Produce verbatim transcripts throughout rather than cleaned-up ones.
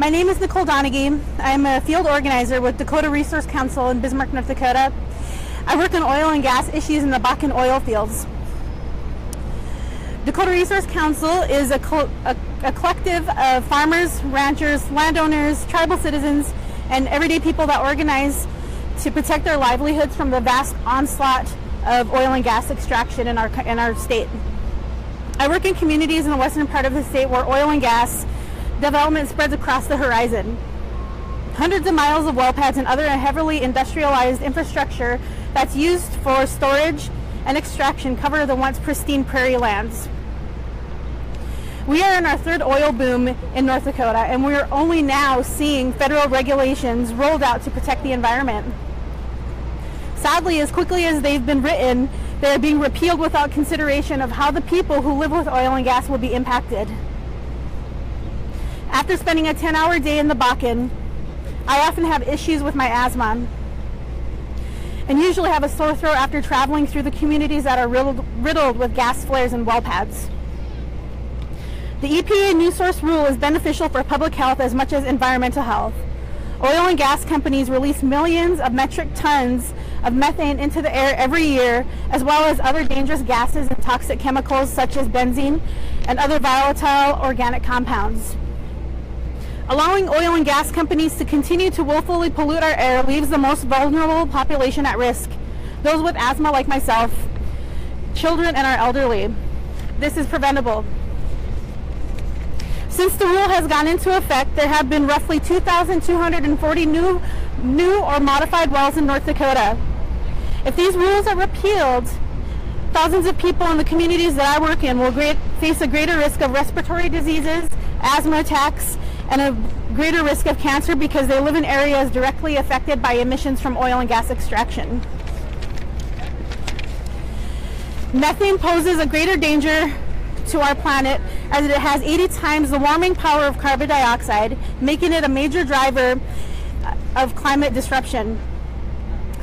My name is Nicole Donaghy. I'm a field organizer with Dakota Resource Council in Bismarck, North Dakota. I work on oil and gas issues in the Bakken oil fields. Dakota Resource Council is a, co a, a collective of farmers, ranchers, landowners, tribal citizens, and everyday people that organize to protect their livelihoods from the vast onslaught of oil and gas extraction in our, in our state. I work in communities in the western part of the state where oil and gas development spreads across the horizon. Hundreds of miles of well pads and other heavily industrialized infrastructure that's used for storage and extraction cover the once pristine prairie lands. We are in our third oil boom in North Dakota, and we are only now seeing federal regulations rolled out to protect the environment. Sadly, as quickly as they've been written, they are being repealed without consideration of how the people who live with oil and gas will be impacted. After spending a ten hour day in the Bakken, I often have issues with my asthma, and usually have a sore throat after traveling through the communities that are riddled, riddled with gas flares and well pads. The E P A new source rule is beneficial for public health as much as environmental health. Oil and gas companies release millions of metric tons of methane into the air every year, as well as other dangerous gases and toxic chemicals such as benzene and other volatile organic compounds. Allowing oil and gas companies to continue to willfully pollute our air leaves the most vulnerable population at risk, those with asthma like myself, children, and our elderly. This is preventable. Since the rule has gone into effect, there have been roughly two thousand two hundred forty new, new or modified wells in North Dakota. If these rules are repealed, thousands of people in the communities that I work in will great, face a greater risk of respiratory diseases, asthma attacks, and a greater risk of cancer because they live in areas directly affected by emissions from oil and gas extraction. Methane poses a greater danger to our planet as it has eighty times the warming power of carbon dioxide, making it a major driver of climate disruption.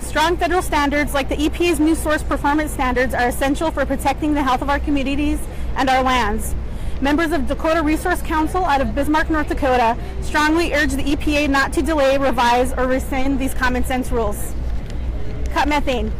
Strong federal standards like the E P A's new source performance standards are essential for protecting the health of our communities and our lands. Members of Dakota Resource Council out of Bismarck, North Dakota, strongly urge the E P A not to delay, revise, or rescind these common sense rules. Cut methane.